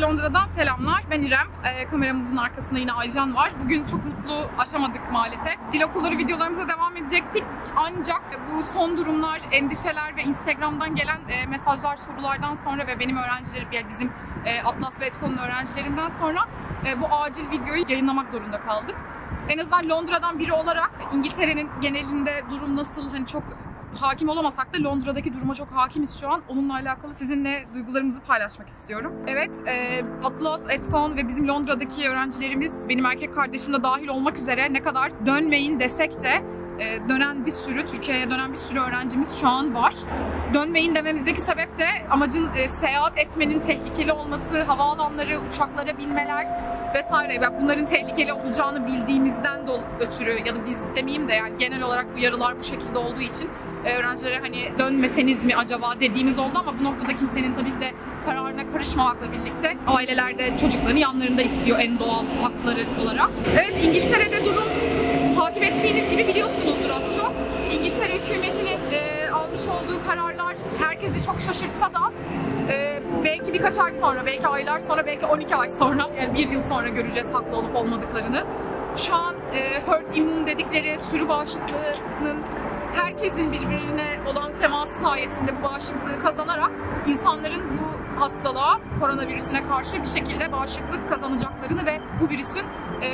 Herkese Londra'dan selamlar. Ben İrem. Kameramızın arkasında yine Aycan var. Bugün çok mutlu aşamadık maalesef. Dil okulları videolarımıza devam edecektik. Ancak bu son durumlar, endişeler ve Instagram'dan gelen mesajlar, sorulardan sonra ve benim öğrencilerim, yani bizim Atlas ve Etko'nun öğrencilerinden sonra bu acil videoyu yayınlamak zorunda kaldık. En azından Londra'dan biri olarak İngiltere'nin genelinde durum nasıl, hani çok hakim olamasak da Londra'daki duruma çok hakimiz şu an. Onunla alakalı sizinle duygularımızı paylaşmak istiyorum. Evet, Atlas, Etcon ve bizim Londra'daki öğrencilerimiz, benim erkek kardeşim de dahil olmak üzere, ne kadar dönmeyin desek de dönen bir sürü, Türkiye'ye dönen bir sürü öğrencimiz şu an var. Dönmeyin dememizdeki sebep de amacın seyahat etmenin tehlikeli olması, havaalanları, uçaklara binmeler vesaire. Yani bunların tehlikeli olacağını bildiğimizden ötürü, ya da biz demeyeyim de yani genel olarak uyarılar bu şekilde olduğu için öğrencilere hani dönmeseniz mi acaba dediğimiz oldu, ama bu noktada kimsenin tabii ki de kararına karışmamakla birlikte aileler de çocuklarını yanlarında istiyor en doğal hakları olarak. Evet, İngiltere'de durum takip ettiğiniz gibi biliyorsunuzdur az çok. İngiltere hükümetinin almış olduğu kararlar herkesi çok şaşırtsa da belki birkaç ay sonra, belki aylar sonra, belki 12 ay sonra, yani bir yıl sonra göreceğiz haklı olup olmadıklarını. Şu an herd immune dedikleri sürü bağışıklığının, herkesin birbirine olan teması sayesinde bu bağışıklığı kazanarak insanların bu hastalığa, koronavirüsüne karşı bir şekilde bağışıklık kazanacaklarını ve bu virüsün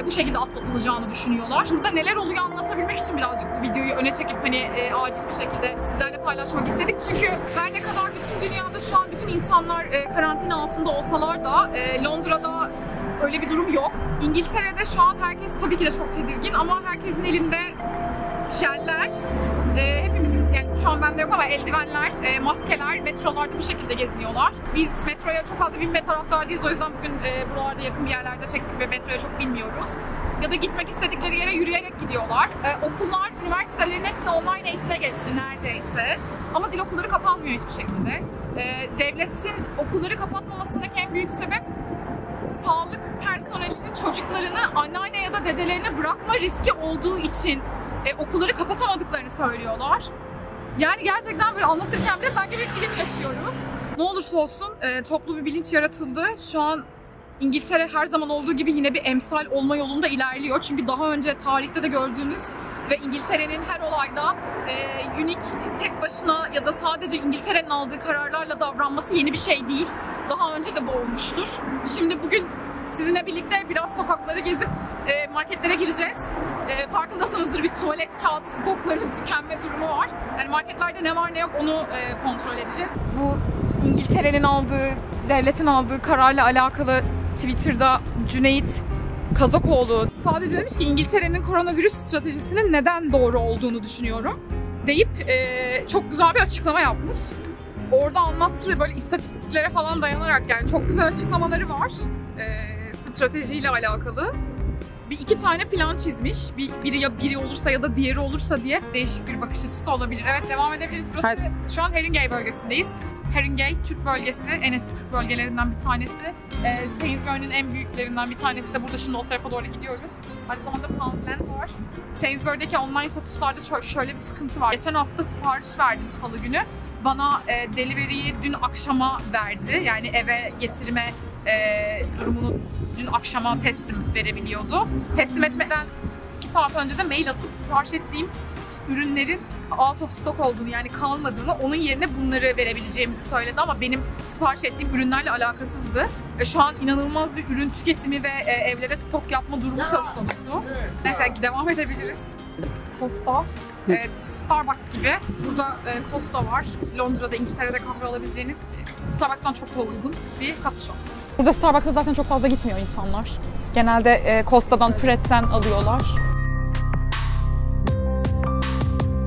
bu şekilde atlatılacağını düşünüyorlar. Burada neler oluyor anlatabilmek için birazcık bu videoyu öne çekip hani acil bir şekilde sizlerle paylaşmak istedik. Çünkü her ne kadar bütün dünyada şu an bütün insanlar karantina altında olsalar da Londra'da öyle bir durum yok. İngiltere'de şu an herkes tabii ki de çok tedirgin, ama herkesin elinde jeller, hepimizin, yani şu an bende yok ama eldivenler, maskeler, metrolarda bu şekilde geziniyorlar. Biz metroya çok fazla binme taraftardayız, o yüzden bugün buralarda yakın bir yerlerde çektik ve metroya çok binmiyoruz. Ya da gitmek istedikleri yere yürüyerek gidiyorlar. Okullar, üniversitelerin hepsi online eğitime geçti neredeyse. Ama dil okulları kapanmıyor hiçbir şekilde. Devletin okulları kapatmamasındaki en büyük sebep, sağlık personelinin çocuklarını anneanne ya da dedelerine bırakma riski olduğu için okulları kapatamadıklarını söylüyorlar. Yani gerçekten böyle anlatırken bile sanki bir film yaşıyoruz. Ne olursa olsun toplu bir bilinç yaratıldı. Şu an İngiltere her zaman olduğu gibi yine bir emsal olma yolunda ilerliyor. Çünkü daha önce tarihte de gördüğümüz ve İngiltere'nin her olayda unik, tek başına ya da sadece İngiltere'nin aldığı kararlarla davranması yeni bir şey değil. Daha önce de bu olmuştur. Şimdi bugün sizinle birlikte biraz sokakları gezip marketlere gireceğiz. Farkındasınızdır, bir tuvalet kağıt stoklarının tükenme durumu var. Yani marketlerde ne var ne yok onu kontrol edeceğiz. Bu İngiltere'nin aldığı, devletin aldığı kararla alakalı Twitter'da Cüneyt Kazakoğlu sadece demiş ki İngiltere'nin koronavirüs stratejisinin neden doğru olduğunu düşünüyorum deyip çok güzel bir açıklama yapmış. Orada anlattığı böyle istatistiklere falan dayanarak, yani çok güzel açıklamaları var stratejiyle alakalı. İki tane plan çizmiş. Biri olursa ya da diğeri olursa diye değişik bir bakış açısı olabilir. Evet, devam edebiliriz. Burası, şu an Haringey bölgesindeyiz. Haringey, Türk bölgesi, en eski Türk bölgelerinden bir tanesi. Sainsbury'nin en büyüklerinden bir tanesi de burada, şimdi o tarafa doğru gidiyoruz. Aynı zamanda Poundland var. Sainsbury'deki online satışlarda şöyle bir sıkıntı var. Geçen hafta sipariş verdim salı günü. Bana delivery'yi dün akşama verdi. Yani eve getirme durumunu dün akşama teslim verebiliyordu. Teslim etmeden 2 saat önce de mail atıp sipariş ettiğim ürünlerin out of stock olduğunu, yani kalmadığını, onun yerine bunları verebileceğimizi söyledi, ama benim sipariş ettiğim ürünlerle alakasızdı. Şu an inanılmaz bir ürün tüketimi ve evlere stok yapma durumu söz konusu. Neyse, devam edebiliriz. Costa, Starbucks gibi. Burada Costa var. Londra'da, İngiltere'de kahve alabileceğiniz, Starbucks'tan çok da uygun bir coffee shop. Burada Starbucks'a zaten çok fazla gitmiyor insanlar. Genelde Costa'dan, Pret'ten alıyorlar.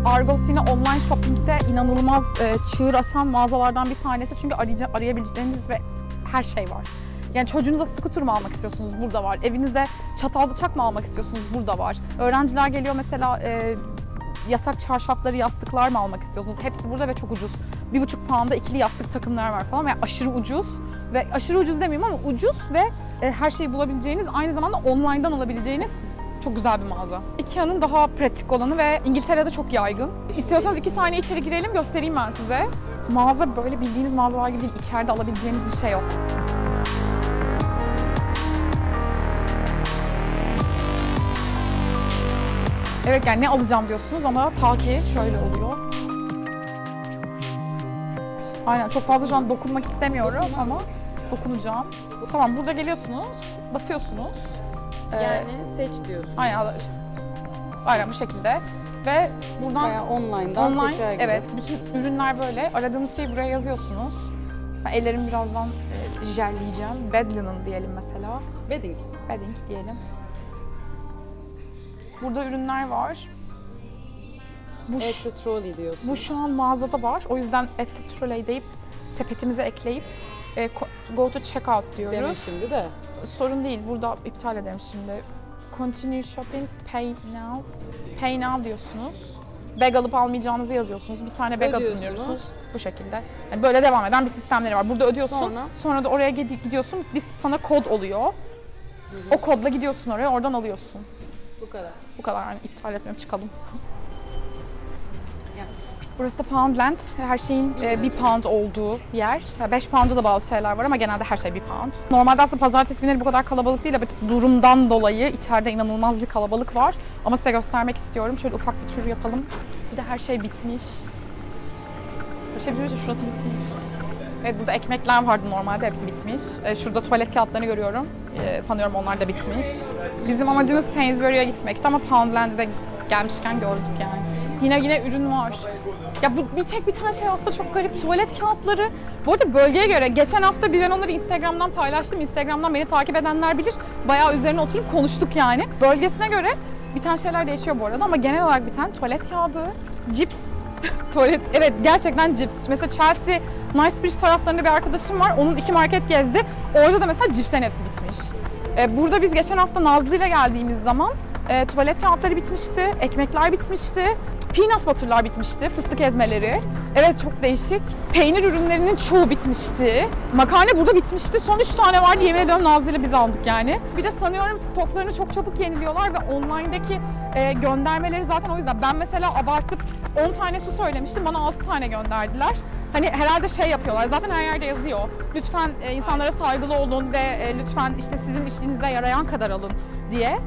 Argos yine online shopping'de inanılmaz çığır açan mağazalardan bir tanesi. Çünkü arayabileceğiniz ve her şey var. Yani çocuğunuza scooter mı almak istiyorsunuz? Burada var. Evinizde çatal bıçak mı almak istiyorsunuz? Burada var. Öğrenciler geliyor mesela, yatak çarşafları, yastıklar mı almak istiyorsunuz? Hepsi burada ve çok ucuz. 1,5 pound'a ikili yastık takımları var falan. Yani aşırı ucuz. Ve aşırı ucuz demeyeyim ama ucuz ve her şeyi bulabileceğiniz, aynı zamanda online'dan alabileceğiniz çok güzel bir mağaza. IKEA'nın daha pratik olanı ve İngiltere'de çok yaygın. İstiyorsanız 2 saniye içeri girelim, göstereyim ben size. Mağaza böyle bildiğiniz mağazalar gibi değil, içeride alabileceğiniz bir şey yok. Evet yani ne alacağım diyorsunuz ama ta ki şöyle oluyor. Aynen, çok fazla şu an dokunmak istemiyorum ama dokunacağım. Tamam, burada geliyorsunuz, basıyorsunuz. Yani seç diyorsunuz. Aynen, aynen bu şekilde. Ve buradan bayağı online seçer gibi. Evet, bütün ürünler böyle. Aradığınız şeyi buraya yazıyorsunuz. Ben ellerimi birazdan jelleyeceğim. Bedlinen diyelim mesela. Bedding. Bedding diyelim. Burada ürünler var. Etli trolley diyorsun. Bu şu an mağazada var. O yüzden etli trolley deyip sepetimize ekleyip go to checkout diyoruz. Demiş şimdi de. Sorun değil. Burada iptal edelim şimdi. Continue shopping, pay now. Pay now diyorsunuz. Bag alıp almayacağınızı yazıyorsunuz. Bir tane bag alın diyorsunuz. Bu şekilde. Yani böyle devam eden bir sistemleri var. Burada ödüyorsun. Sonra da oraya gidiyorsun. Biz sana kod oluyor. O kodla gidiyorsun oraya. Oradan alıyorsun. Bu kadar. Bu kadar. Yani iptal etmiyorum. Çıkalım. Burası da Poundland. Her şeyin bir pound olduğu bir yer. 5 pound'a da bazı şeyler var ama genelde her şey 1 pound. Normalde aslında pazartesi günleri bu kadar kalabalık değil ama durumdan dolayı içeride inanılmaz bir kalabalık var. Ama size göstermek istiyorum. Şöyle ufak bir tur yapalım. Bir de her şey bitmiş. Her şey bitmiş, şurası bitmiş. Evet, burada ekmekler vardı normalde, hepsi bitmiş. Şurada tuvalet kağıtlarını görüyorum. Sanıyorum onlar da bitmiş. Bizim amacımız Sainsbury'e gitmekti ama Poundland'e de gelmişken gördük yani. Yine ürün var. Ya bu bir tane şey aslında çok garip. Tuvalet kağıtları. Bu arada bölgeye göre. Geçen hafta ben onları Instagram'dan paylaştım. Instagram'dan beni takip edenler bilir. Bayağı üzerine oturup konuştuk yani. Bölgesine göre bir tane şeyler değişiyor bu arada ama genel olarak bir tane tuvalet kağıdı, cips, tuvalet. Evet, gerçekten cips. Mesela Chelsea Nice Bridge taraflarında bir arkadaşım var. Onun 2 market gezdi. Orada da mesela cipslerin hepsi bitmiş. Burada biz geçen hafta Nazlı ile geldiğimiz zaman tuvalet kağıtları bitmişti, ekmekler bitmişti. Peanut butter'lar bitmişti, fıstık ezmeleri. Evet, çok değişik. Peynir ürünlerinin çoğu bitmişti. Makarna burada bitmişti. Son 3 tane vardı. Yemin ediyorum Nazlı ile biz aldık yani. Bir de sanıyorum stoklarını çok çabuk yeniliyorlar ve online'daki göndermeleri zaten o yüzden. Ben mesela abartıp 10 tane su söylemiştim. Bana 6 tane gönderdiler. Hani herhalde şey yapıyorlar. Zaten her yerde yazıyor. Lütfen insanlara saygılı olun ve lütfen işte sizin işinize yarayan kadar alın diye.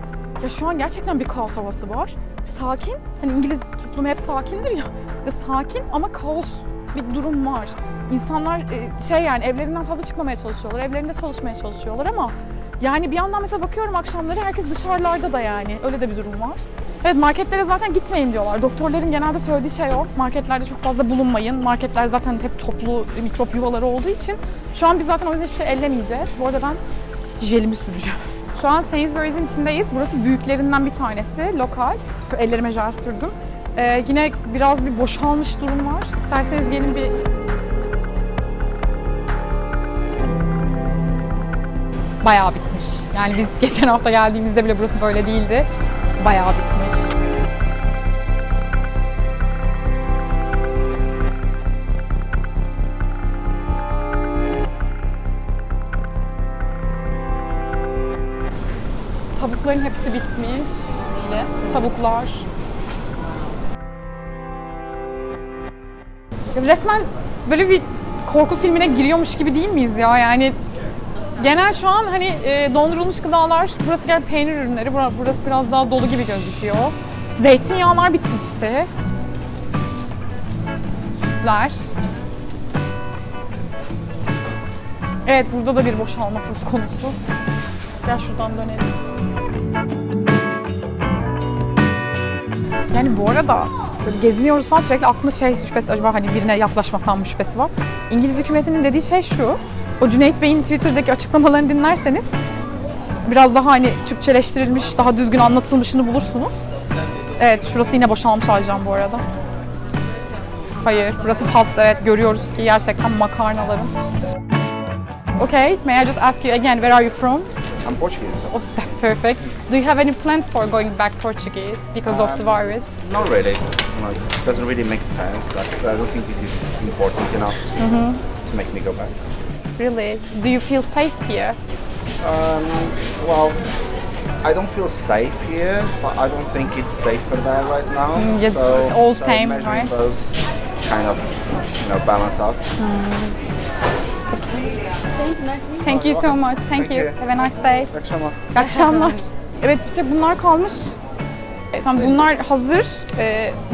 Ya şu an gerçekten bir kaos havası var. Sakin, hani İngiliz toplumu hep sakindir ya. Sakin ama kaos bir durum var. İnsanlar şey yani evlerinden fazla çıkmamaya çalışıyorlar, evlerinde çalışmaya çalışıyorlar ama yani bir yandan mesela bakıyorum akşamları herkes dışarılarda da yani öyle de bir durum var. Evet, marketlere zaten gitmeyin diyorlar. Doktorların genelde söylediği şey o. Marketlerde çok fazla bulunmayın. Marketler zaten hep toplu mikrop yuvaları olduğu için şu an biz zaten o yüzden hiçbir şey ellemeyeceğiz. Bu arada ben jelimi süreceğim. Şu an Sainsbury's'in içindeyiz. Burası büyüklerinden bir tanesi, lokal. Ellerime jel sürdüm. Yine biraz bir boşalmış durum var. İsterseniz gelin bir... Bayağı bitmiş. Yani biz geçen hafta geldiğimizde bile burası böyle değildi. Bayağı bitmiş. Tavukların hepsi bitmiş. Neyle? Tavuklar. Resmen böyle bir korku filmine giriyormuş gibi değil miyiz ya? Yani genel şu an hani dondurulmuş gıdalar, burası gel peynir ürünleri, burası biraz daha dolu gibi gözüküyor. Zeytinyağlar bitmişti. Sütler. Evet, burada da bir boşalma söz konusu. Gel şuradan dönelim. Yani bu arada böyle geziniyoruz falan sürekli aklımda şey şüphesi, acaba hani birine yaklaşmasam mı şüphesi var. İngiliz hükümetinin dediği şey şu, o Cüneyt Bey'in Twitter'daki açıklamalarını dinlerseniz biraz daha hani Türkçeleştirilmiş, daha düzgün anlatılmışını bulursunuz. Evet, şurası yine boşalmış Aycan bu arada. Hayır, burası pasta, evet görüyoruz ki gerçekten makarnaların. Okay, may I just ask you again, where are you from? I'm Portuguese. Oh, that's perfect. Do you have any plans for going back Portuguese because of the virus? Not really. No, it doesn't really make sense. I don't think this is important enough to make me go back. Really? Do you feel safe here? Well, I don't feel safe here, but I don't think it's safer there right now. Yes, so, all so same, right? Those kind of, you know, balance out. Thank you so much. Thank you. Have a nice day. İyi akşamlar. Evet, bir tek bunlar kalmış. Tam bunlar hazır.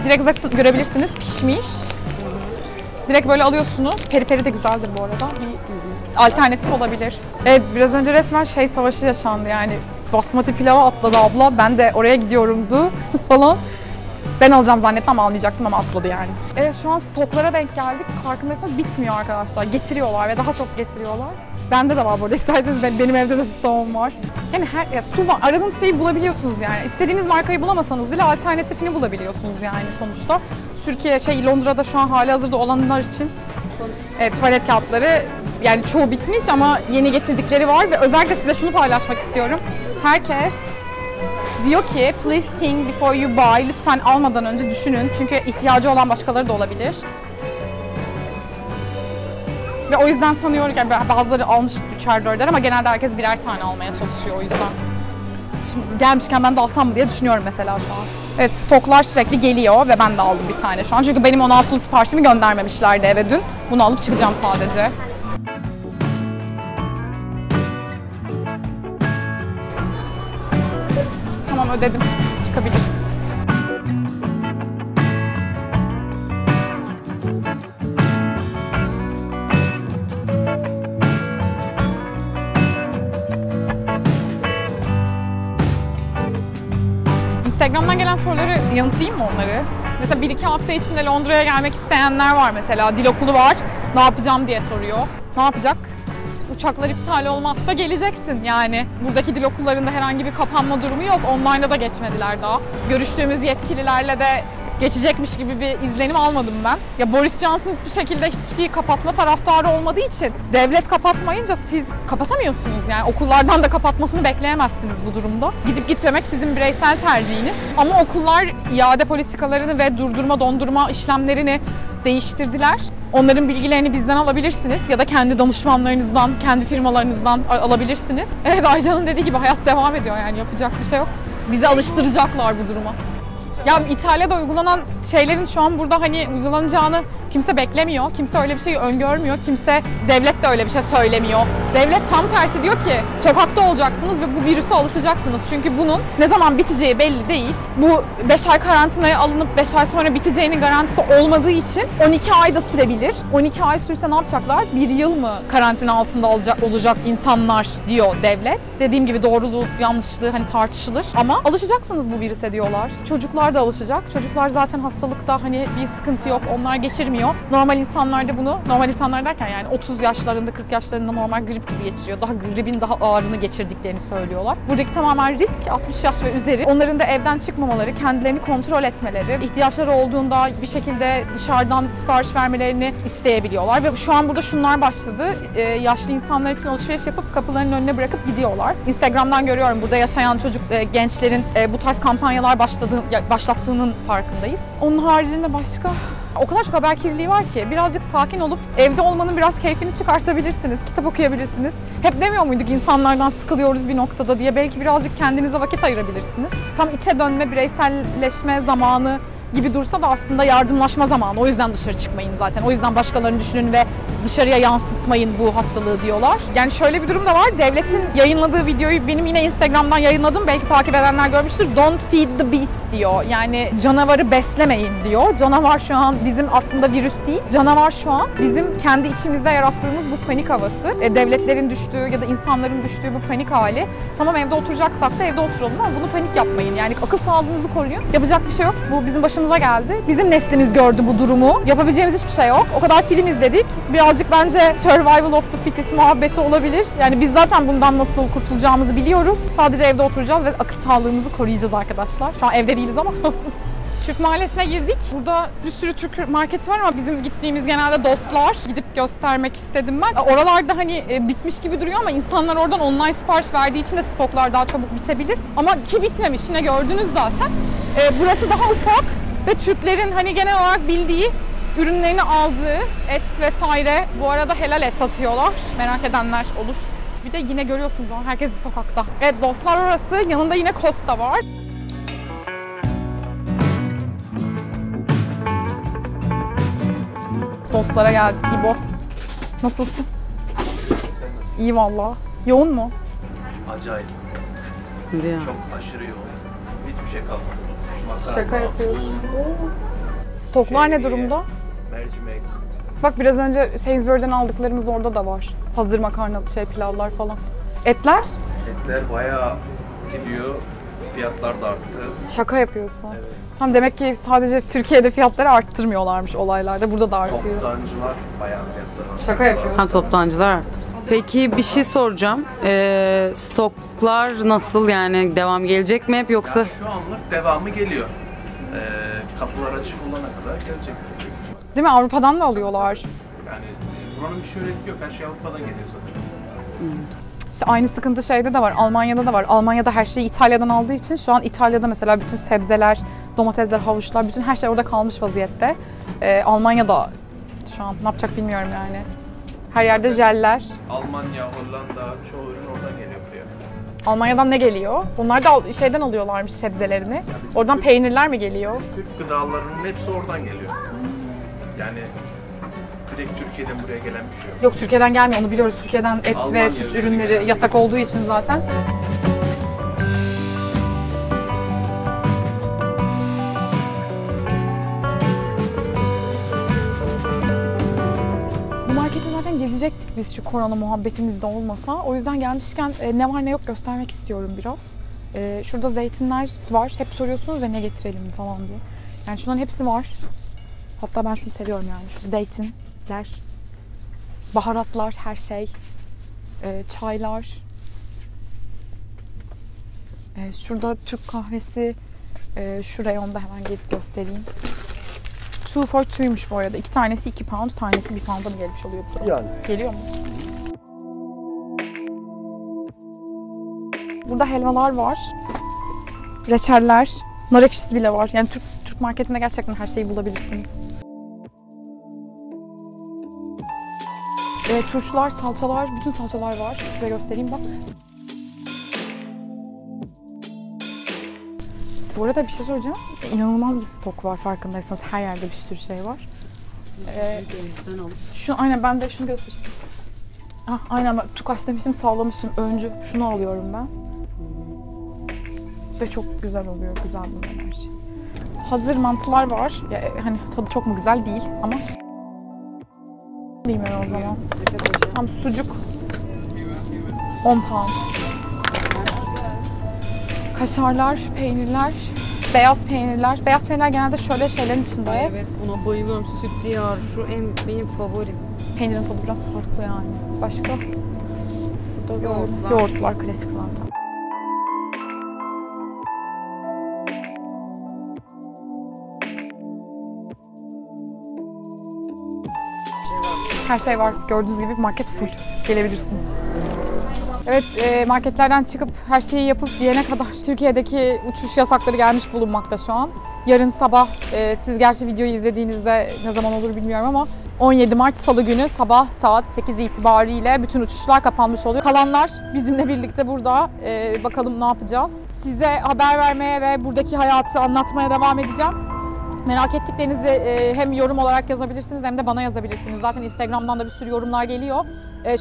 Direkt zaten görebilirsiniz, pişmiş. Direkt böyle alıyorsunuz. Peri peri de güzeldir bu arada. Bir alternatif olabilir. Evet, biraz önce resmen şey savaşı yaşandı yani. Basmati pilava atladı abla. Ben de oraya gidiyorumdu falan. Ben alacağım zannettim ama almayacaktım ama atladı yani. Evet, şu an stoklara denk geldik. Farkındaysanız bitmiyor arkadaşlar. Getiriyorlar ve daha çok getiriyorlar. Bende de var bu arada. İsterseniz benim evde de stoğum var. Yani su var. Aradığınız şeyi bulabiliyorsunuz yani. İstediğiniz markayı bulamasanız bile alternatifini bulabiliyorsunuz yani sonuçta. Türkiye, Londra'da şu an halihazırda olanlar için tuvalet kağıtları yani çoğu bitmiş ama yeni getirdikleri var ve özellikle size şunu paylaşmak istiyorum. Herkes diyor ki please think before you buy, lütfen almadan önce düşünün çünkü ihtiyacı olan başkaları da olabilir. Ve o yüzden sanıyorum ki yani bazıları almış 3'er 4'er ama genelde herkes birer tane almaya çalışıyor o yüzden. Şimdi gelmişken ben de alsam mı diye düşünüyorum mesela şu an. Evet, stoklar sürekli geliyor ve ben de aldım bir tane şu an. Çünkü benim 16'lı siparişimi göndermemişlerdi eve dün. Bunu alıp çıkacağım sadece. Tamam, ödedim. Çıkabiliriz. Instagram'dan gelen soruları yanıtlayayım mı onları? Mesela 1-2 hafta içinde Londra'ya gelmek isteyenler var mesela. Dil okulu var. Ne yapacağım diye soruyor. Ne yapacak? Uçaklar iptal olmazsa geleceksin yani. Buradaki dil okullarında herhangi bir kapanma durumu yok. Online'a da geçmediler daha. Görüştüğümüz yetkililerle de geçecekmiş gibi bir izlenim almadım ben. Ya Boris Johnson hiçbir şekilde hiçbir şeyi kapatma taraftarı olmadığı için devlet kapatmayınca siz kapatamıyorsunuz yani. Okullardan da kapatmasını bekleyemezsiniz bu durumda. Gidip gitmemek sizin bireysel tercihiniz. Ama okullar iade politikalarını ve durdurma dondurma işlemlerini değiştirdiler. Onların bilgilerini bizden alabilirsiniz ya da kendi danışmanlarınızdan, kendi firmalarınızdan alabilirsiniz. Evet, Aycan'ın dediği gibi hayat devam ediyor yani, yapacak bir şey yok. Bizi alıştıracaklar bu duruma. Ya İtalya'da uygulanan şeylerin şu an burada hani uygulanacağını kimse beklemiyor. Kimse öyle bir şeyi öngörmüyor. Kimse, devlet de öyle bir şey söylemiyor. Devlet tam tersi diyor ki sokakta olacaksınız ve bu virüse alışacaksınız. Çünkü bunun ne zaman biteceği belli değil. Bu 5 ay karantinaya alınıp 5 ay sonra biteceğinin garantisi olmadığı için 12 ay da sürebilir. 12 ay sürse ne yapacaklar? 1 yıl mı karantina altında olacak insanlar diyor devlet. Dediğim gibi doğruluğu, yanlışlığı hani tartışılır ama alışacaksınız bu virüse diyorlar. Çocuklar da alışacak. Çocuklar zaten hastalıkta hani bir sıkıntı yok. Onlar geçirmiyor. Normal insanlar da bunu, normal insanlar derken yani 30 yaşlarında, 40 yaşlarında normal grip gibi geçiriyor. Daha gripin daha ağırını geçirdiklerini söylüyorlar. Buradaki tamamen risk 60 yaş ve üzeri. Onların da evden çıkmamaları, kendilerini kontrol etmeleri, ihtiyaçları olduğunda bir şekilde dışarıdan sipariş vermelerini isteyebiliyorlar. Ve şu an burada şunlar başladı. Yaşlı insanlar için alışveriş yapıp kapılarının önüne bırakıp gidiyorlar. Instagram'dan görüyorum burada yaşayan gençlerin bu tarz kampanyalar başlattığının farkındayız. Onun haricinde başka o kadar çok haber kirliliği var ki birazcık sakin olup evde olmanın biraz keyfini çıkartabilirsiniz, kitap okuyabilirsiniz. Hep demiyor muyduk insanlardan sıkılıyoruz bir noktada diye, belki birazcık kendinize vakit ayırabilirsiniz. Tam içe dönme, bireyselleşme zamanı gibi dursa da aslında yardımlaşma zamanı. O yüzden dışarı çıkmayın zaten. O yüzden başkalarını düşünün ve dışarıya yansıtmayın bu hastalığı diyorlar. Yani şöyle bir durum da var. Devletin yayınladığı videoyu benim yine Instagram'dan yayınladım. Belki takip edenler görmüştür. Don't feed the beast diyor. Yani canavarı beslemeyin diyor. Canavar şu an bizim aslında virüs değil. Canavar şu an bizim kendi içimizde yarattığımız bu panik havası. Devletlerin düştüğü ya da insanların düştüğü bu panik hali. Tamam, evde oturacaksak da evde oturalım ama bunu panik yapmayın. Yani akıl sağlığınızı koruyun. Yapacak bir şey yok. Bu bizim başımıza geldi. Bizim neslimiz gördü bu durumu. Yapabileceğimiz hiçbir şey yok. O kadar film izledik. Birazcık bence survival of the fittest muhabbeti olabilir. Yani biz zaten bundan nasıl kurtulacağımızı biliyoruz. Sadece evde oturacağız ve akıl sağlığımızı koruyacağız arkadaşlar. Şu an evde değiliz ama olsun. Türk mahallesine girdik. Burada bir sürü Türk marketi var ama bizim gittiğimiz genelde Dostlar. Gidip göstermek istedim ben. Oralarda hani bitmiş gibi duruyor ama insanlar oradan online sipariş verdiği için de stoklar daha çabuk bitebilir. Ama ki bitmemiş, yine gördünüz zaten. Burası daha ufak ve Türklerin hani genel olarak bildiği ürünlerini aldığı et vesaire. Bu arada helal et satıyorlar. Merak edenler olur. Bir de yine görüyorsunuz ama herkes sokakta. Evet, Dostlar orası. Yanında yine Costa var. Dostlara geldik. İbo, nasılsın? İyi valla. Yoğun mu? Acayip. Çok aşırı yoğun. Hiçbir şey kalmadı. Şaka yapıyorsun. Stoklar ne durumda? Mercimek. Bak biraz önce Sainsbury'den aldıklarımız orada da var. Hazır makarnalı pilavlar falan. Etler? Etler bayağı gidiyor. Fiyatlar da arttı. Şaka yapıyorsun. Evet. Tam demek ki sadece Türkiye'de fiyatları arttırmıyorlarmış olaylarda. Burada da artıyor. Toptancılar bayağı fiyatları arttı. Şaka yapıyorsun. Ha, toptancılar arttı. Peki bir şey soracağım. Stoklar nasıl, yani devam gelecek mi hep yoksa? Ya şu anlık devamı geliyor. Kapılar açık olana kadar gelecek. Değil mi? Avrupa'dan da alıyorlar. Yani buranın bir şöhreti yok. Her şey Avrupa'dan geliyor zaten. Hmm. İşte aynı sıkıntı şeyde de var, Almanya'da da var. Almanya'da her şeyi İtalya'dan aldığı için şu an İtalya'da mesela bütün sebzeler, domatesler, havuçlar, bütün her şey orada kalmış vaziyette. Almanya'da şu an ne yapacak bilmiyorum yani. Her yerde jeller. Almanya, Hollanda, çoğu ürün oradan geliyor buraya. Almanya'dan ne geliyor? Bunlar da şeyden alıyorlarmış sebzelerini. Yani oradan Türk, peynirler mi geliyor? Türk gıdalarının hepsi oradan geliyor. Yani... Direkt Türkiye'den buraya gelen bir şey yok. Yok, Türkiye'den gelmiyor, onu biliyoruz. Türkiye'den et Almanya ve süt ürünleri yasak olduğu için zaten. Bu marketi zaten gezecektik biz şu korona muhabbetimizde olmasa. O yüzden gelmişken ne var ne yok göstermek istiyorum biraz. Şurada zeytinler var. Hep soruyorsunuz ya ne getirelim falan diye. Yani şunların hepsi var. Hatta ben şunu seviyorum yani. Şu zeytin. Baharatlar, her şey, çaylar, şurada Türk kahvesi, şu reyonda hemen gelip göstereyim. 2 for 2'ymiş bu arada. İki tanesi 2 pound, tanesi 1 pound'a mı gelmiş oluyor bu? Yani. Geliyor mu? Burada helvalar var, reçeller, nar ekşisi bile var. Yani Türk marketinde gerçekten her şeyi bulabilirsiniz. Turşular, salçalar, bütün salçalar var. Size göstereyim bak. Bu arada bir şey söyleyeceğim. İnanılmaz bir stok var farkındaysanız. Her yerde bir sürü şey var. Aynen ben de şunu göstereyim. Ah, aynen bak tukaç demiştim, sallamışım. Öncü. Şunu alıyorum ben. Ve çok güzel oluyor. Güzel bunlar her şey. Hazır mantılar var. Ya, hani tadı çok mu güzel değil ama... Bilmiyorum o zaman. Tam sucuk 10 pound. Kaşarlar, peynirler, beyaz peynirler. Beyaz peynirler genelde şöyle şeylerin içinde. Ay evet, buna bayılıyorum. Süt diyar, şu benim favorim. Peynirin tadı biraz farklı yani. Başka? Burada yoğurtlar. Yoğurtlar klasik zaten. Her şey var. Gördüğünüz gibi market full. Gelebilirsiniz. Evet, marketlerden çıkıp her şeyi yapıp diyene kadar Türkiye'deki uçuş yasakları gelmiş bulunmakta şu an. Yarın sabah, siz gerçi videoyu izlediğinizde ne zaman olur bilmiyorum ama 17 Mart Salı günü sabah saat 8 itibariyle bütün uçuşlar kapanmış oluyor. Kalanlar bizimle birlikte burada. Bakalım ne yapacağız. Size haber vermeye ve buradaki hayatı anlatmaya devam edeceğim. Merak ettiklerinizi hem yorum olarak yazabilirsiniz hem de bana yazabilirsiniz. Zaten Instagram'dan da bir sürü yorumlar geliyor.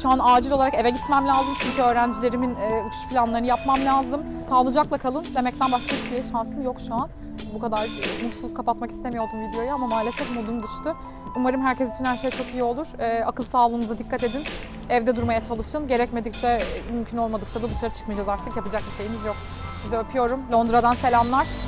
Şu an acil olarak eve gitmem lazım çünkü öğrencilerimin uçuş planlarını yapmam lazım. Sağlıcakla kalın demekten başka hiçbir şansım yok şu an. Bu kadar mutsuz kapatmak istemiyordum videoyu ama maalesef modum düştü. Umarım herkes için her şey çok iyi olur. Akıl sağlığınıza dikkat edin. Evde durmaya çalışın. Gerekmedikçe, mümkün olmadıkça da dışarı çıkmayacağız artık. Yapacak bir şeyimiz yok. Sizi öpüyorum. Londra'dan selamlar.